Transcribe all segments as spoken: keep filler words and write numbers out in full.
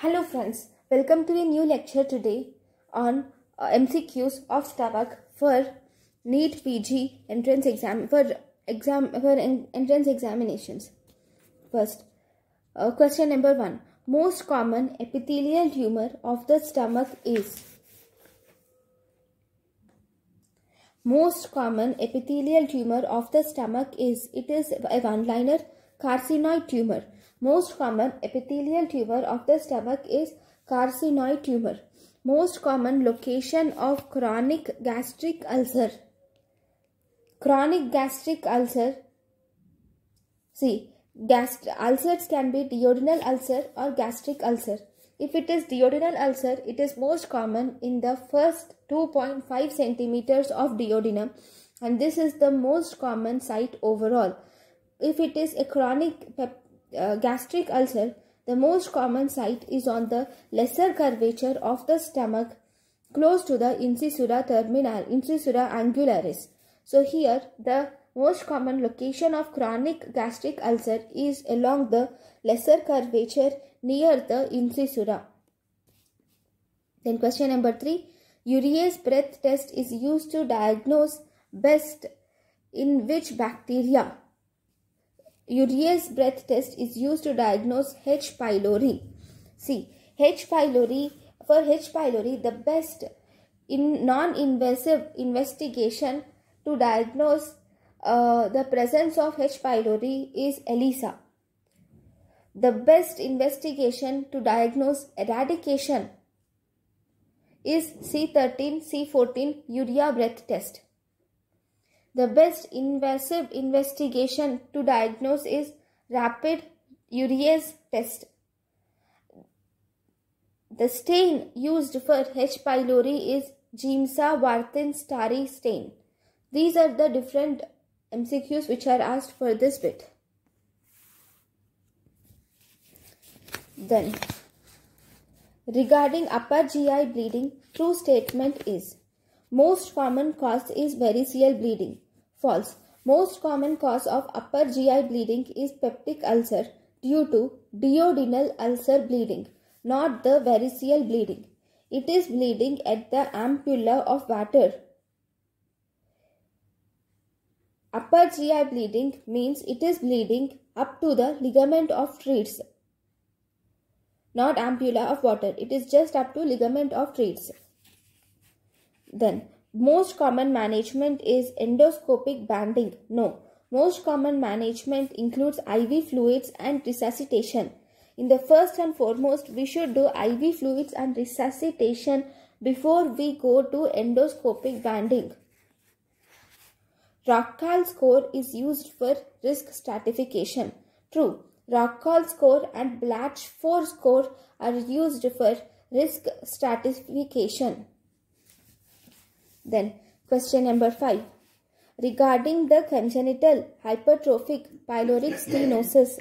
Hello friends, welcome to a new lecture today on uh, M C Qs of stomach for NEET P G entrance exam for exam for en entrance examinations. First, uh, question number one: most common epithelial tumor of the stomach is. Most common epithelial tumor of the stomach is. It is a one-liner. Carcinoid tumor. Most common epithelial tumor of the stomach is carcinoid tumor. Most common location of chronic gastric ulcer. Chronic gastric ulcer. See, gast ulcers can be duodenal ulcer or gastric ulcer. If it is duodenal ulcer, it is most common in the first two point five centimeters of duodenum, and this is the most common site overall. If it is a chronic uh, gastric ulcer, the most common site is on the lesser curvature of the stomach close to the incisura terminal, incisura angularis. So here the most common location of chronic gastric ulcer is along the lesser curvature near the incisura. Then question number three. Urease breath test is used to diagnose best in which bacteria? Urease breath test is used to diagnose H. pylori. See, H. pylori, for H. pylori, the best in non-invasive investigation to diagnose uh, the presence of H. pylori is ELISA. The best investigation to diagnose eradication is C thirteen, C fourteen urea breath test. The best invasive investigation to diagnose is rapid urease test. The stain used for H. pylori is Giemsa-Wrighten starry stain. These are the different M C Qs which are asked for this bit. Then, regarding upper G I bleeding, true statement is most common cause is variceal bleeding. False. Most common cause of upper G I bleeding is peptic ulcer due to duodenal ulcer bleeding, not the variceal bleeding. It is bleeding at the ampulla of water. Upper G I bleeding means it is bleeding up to the ligament of trees, not ampulla of water. It is just up to ligament of trees. Then, most common management is endoscopic banding. No. Most common management includes I V fluids and resuscitation. In the first and foremost, we should do I V fluids and resuscitation before we go to endoscopic banding. Rockall score is used for risk stratification. True. Rockall score and Blatchford score are used for risk stratification. Then, question number five. Regarding the congenital hypertrophic pyloric stenosis,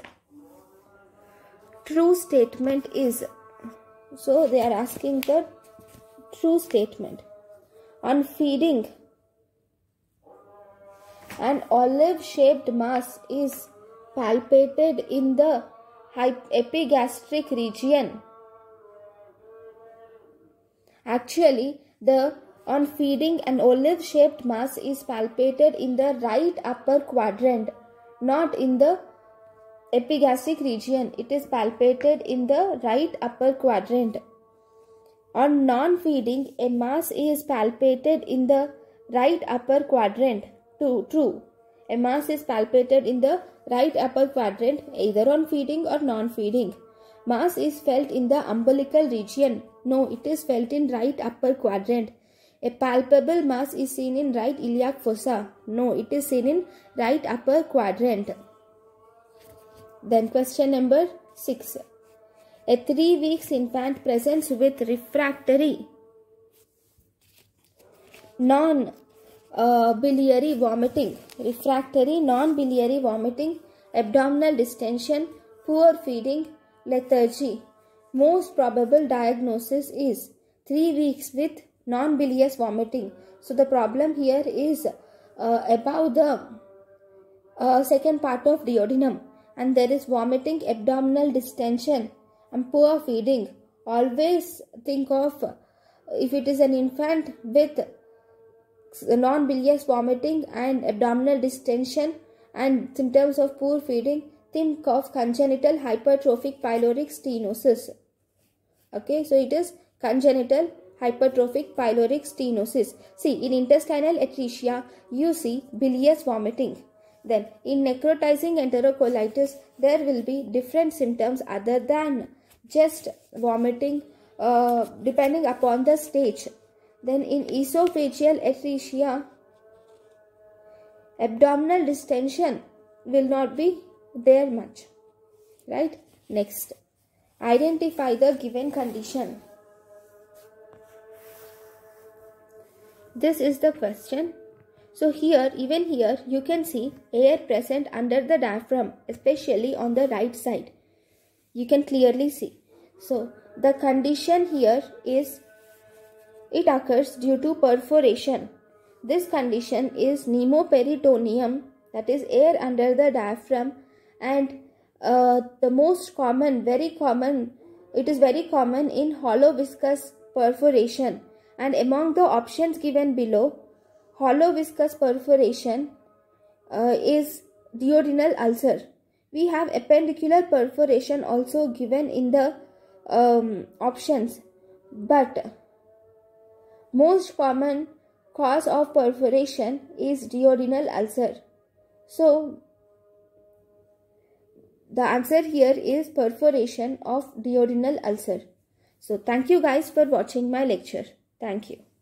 true statement is. So, they are asking the true statement. On feeding, an olive-shaped mass is palpated in the epigastric region. Actually, the On feeding, an olive-shaped mass is palpated in the right upper quadrant, not in the epigastric region. It is palpated in the right upper quadrant. On non-feeding, a mass is palpated in the right upper quadrant. True, true. A mass is palpated in the right upper quadrant, either on feeding or non-feeding. Mass is felt in the umbilical region. No, it is felt in right upper quadrant. A palpable mass is seen in right iliac fossa. No, it is seen in right upper quadrant. Then question number six. A three weeks infant presents with refractory non-biliary vomiting. Refractory non-biliary vomiting, abdominal distension, poor feeding, lethargy. Most probable diagnosis is three weeks with non-bilious vomiting. So the problem here is uh, above the uh, second part of duodenum, and there is vomiting, abdominal distension and poor feeding. Always think of if it is an infant with non-bilious vomiting and abdominal distension and symptoms of poor feeding, think of congenital hypertrophic pyloric stenosis. Okay, so it is congenital hypertrophic pyloric stenosis. See, in intestinal atresia, you see bilious vomiting. Then, in necrotizing enterocolitis, there will be different symptoms other than just vomiting, uh, depending upon the stage. Then, in esophageal atresia, abdominal distension will not be there much. Right? Next, identify the given condition. This is the question. So here, even here, you can see air present under the diaphragm, especially on the right side. You can clearly see. So the condition here is, it occurs due to perforation. This condition is pneumoperitoneum, that is air under the diaphragm, and uh, the most common, very common, it is very common in hollow viscous perforation. And among the options given below, hollow viscous perforation uh, is duodenal ulcer. We have appendicular perforation also given in the um, options. But most common cause of perforation is duodenal ulcer. So the answer here is perforation of duodenal ulcer. So thank you guys for watching my lecture. Thank you.